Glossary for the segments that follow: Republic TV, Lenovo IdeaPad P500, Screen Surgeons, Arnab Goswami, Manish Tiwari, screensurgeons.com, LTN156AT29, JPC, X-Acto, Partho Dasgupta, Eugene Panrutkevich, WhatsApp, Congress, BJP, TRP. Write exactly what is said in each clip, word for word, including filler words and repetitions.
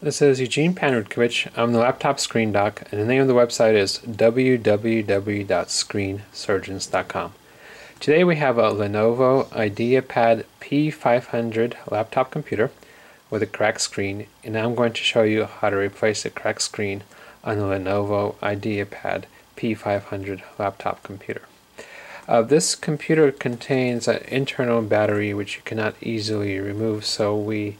This is Eugene Panrutkevich. I'm the laptop screen doc, and the name of the website is w w w dot screen surgeons dot com. Today we have a Lenovo IdeaPad P five hundred laptop computer with a cracked screen, and I'm going to show you how to replace the cracked screen on the Lenovo IdeaPad P five hundred laptop computer. Uh, this computer contains an internal battery which you cannot easily remove, so we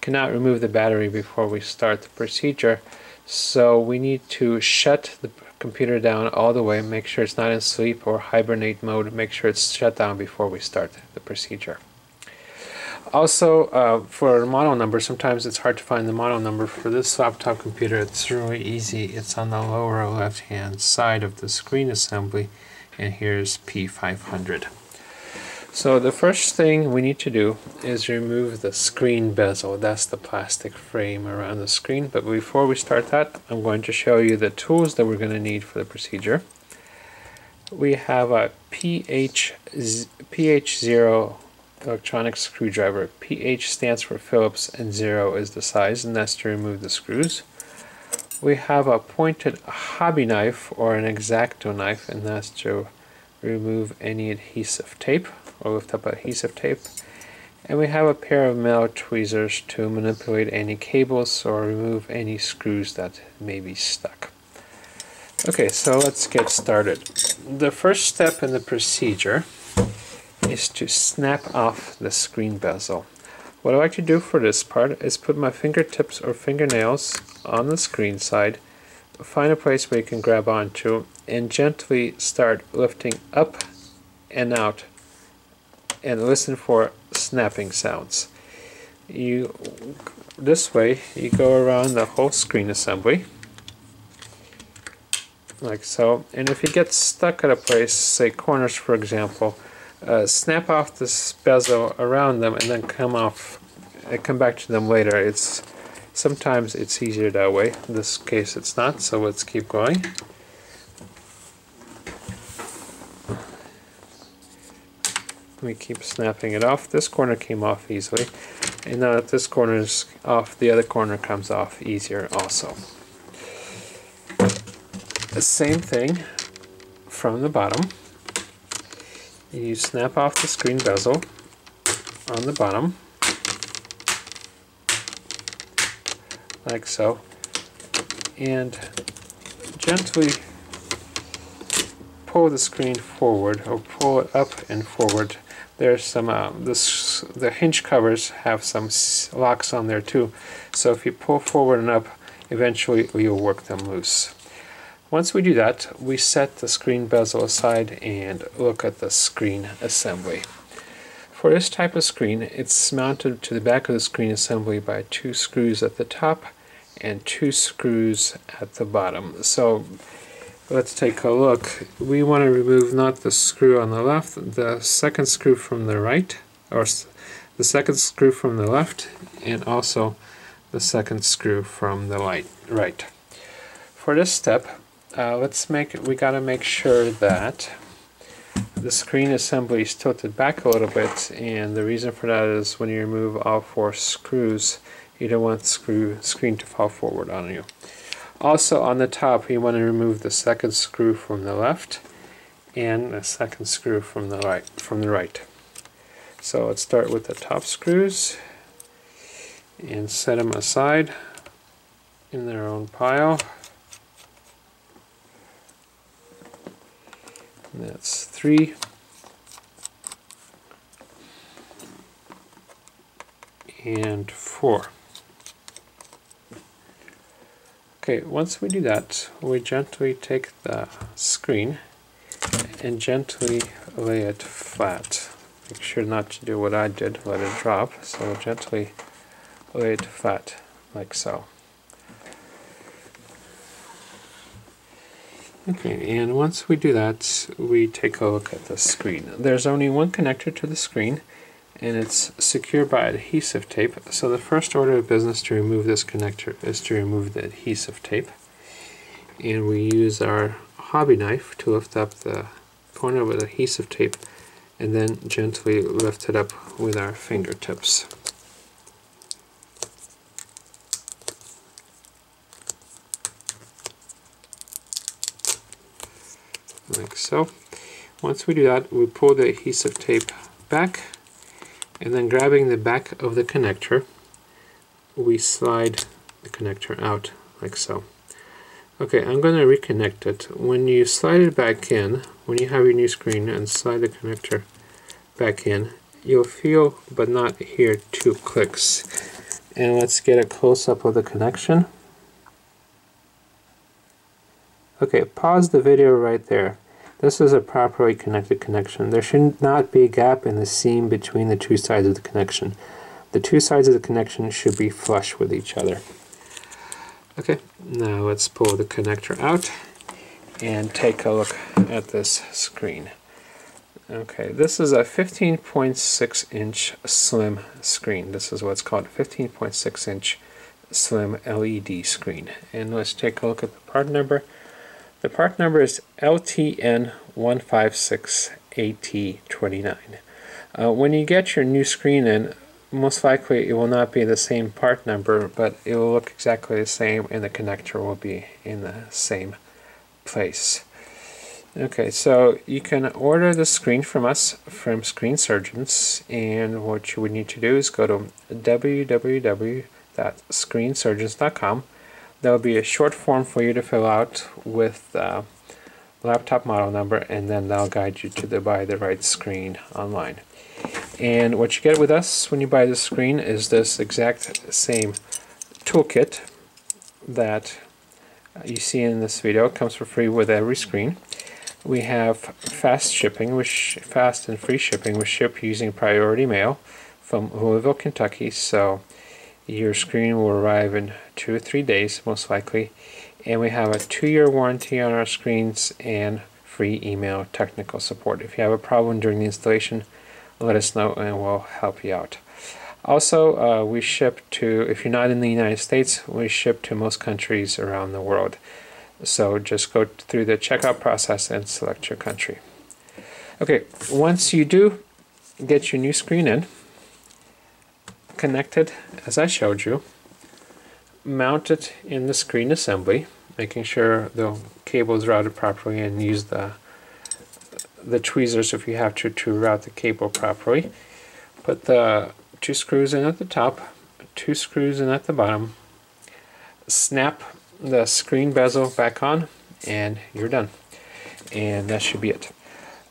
cannot remove the battery before we start the procedure, so we need to shut the computer down all the way, make sure it's not in sleep or hibernate mode, make sure it's shut down before we start the procedure. Also, uh, for the model number, sometimes it's hard to find the model number. For this laptop computer, it's really easy. It's on the lower left hand side of the screen assembly, and here's P five hundred. So the first thing we need to do is remove the screen bezel. That's the plastic frame around the screen. But before we start that, I'm going to show you the tools that we're going to need for the procedure. We have a P H zero electronic screwdriver. P H stands for Phillips and zero is the size, and that's to remove the screws. We have a pointed hobby knife or an X-Acto knife, and that's to remove any adhesive tape or lift up adhesive tape. And we have a pair of metal tweezers to manipulate any cables or remove any screws that may be stuck. Okay, so let's get started. The first step in the procedure is to snap off the screen bezel. What I like to do for this part is put my fingertips or fingernails on the screen side, find a place where you can grab onto, and gently start lifting up and out, and listen for snapping sounds. You, this way, you go around the whole screen assembly, like so, and if you get stuck at a place, say corners for example, uh, snap off this bezel around them and then come off, uh, come back to them later. It's sometimes it's easier that way. In this case it's not, so let's keep going. We keep snapping it off. This corner came off easily, and now that this corner is off, the other corner comes off easier also. The same thing from the bottom. You snap off the screen bezel on the bottom, like so, and gently pull the screen forward, or pull it up and forward. There's some, uh, this, the hinge covers have some locks on there too, so if you pull forward and up, eventually you'll work them loose. Once we do that, we set the screen bezel aside and look at the screen assembly. For this type of screen, it's mounted to the back of the screen assembly by two screws at the top and two screws at the bottom. So let's take a look. We want to remove not the screw on the left, the second screw from the right, or the second screw from the left, and also the second screw from the light, right. For this step, uh, let's make we got to make sure that the screen assembly is tilted back a little bit, and the reason for that is when you remove all four screws, you don't want the screw, screen to fall forward on you. Also on the top, you want to remove the second screw from the left and the second screw from the right. From the right. So let's start with the top screws and set them aside in their own pile. And that's three. And four. Okay, once we do that, we gently take the screen and gently lay it flat. Make sure not to do what I did, let it drop. So gently lay it flat, like so. Okay, and once we do that, we take a look at the screen. There's only one connector to the screen, and it's secured by adhesive tape, so the first order of business to remove this connector is to remove the adhesive tape. And we use our hobby knife to lift up the corner with adhesive tape, and then gently lift it up with our fingertips. like so. Once we do that, we pull the adhesive tape back, and then grabbing the back of the connector, we slide the connector out like so. Okay, I'm going to reconnect it. When you slide it back in, when you have your new screen and slide the connector back in, you'll feel but not hear two clicks. And let's get a close-up of the connection. Okay, pause the video right there. This is a properly connected connection. There should not be a gap in the seam between the two sides of the connection. The two sides of the connection should be flush with each other. Okay, now let's pull the connector out and take a look at this screen. Okay, this is a fifteen point six inch slim screen. This is what's called fifteen point six inch slim L E D screen. And let's take a look at the part number. The part number is L T N one five six A T two nine. Uh, when you get your new screen in, most likely it will not be the same part number, but it will look exactly the same and the connector will be in the same place. Okay, so you can order the screen from us, from Screen Surgeons, and what you would need to do is go to w w w dot screen surgeons dot com. There will be a short form for you to fill out with uh, laptop model number, and then that'll guide you to the buy the right screen online. And what you get with us when you buy this screen is this exact same toolkit that you see in this video. It comes for free with every screen. We have fast shipping, which fast and free shipping. We ship using priority mail from Louisville, Kentucky. So your screen will arrive in two or three days, most likely. And we have a two-year warranty on our screens and free email technical support. If you have a problem during the installation, let us know and we'll help you out. Also, uh, we ship to, if you're not in the United States, we ship to most countries around the world. So just go through the checkout process and select your country. Okay, once you do get your new screen in, connected as I showed you, mount it in the screen assembly, making sure the cable is routed properly, and use the the tweezers if you have to to route the cable properly. Put the two screws in at the top, two screws in at the bottom, snap the screen bezel back on, and you're done. And that should be it.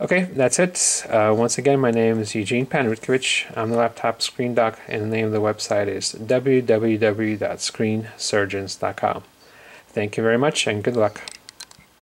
Okay, that's it. Uh, once again, my name is Eugene Panrutkevich. I'm the laptop screen doc, and the name of the website is w w w dot screen surgeons dot com. Thank you very much, and good luck.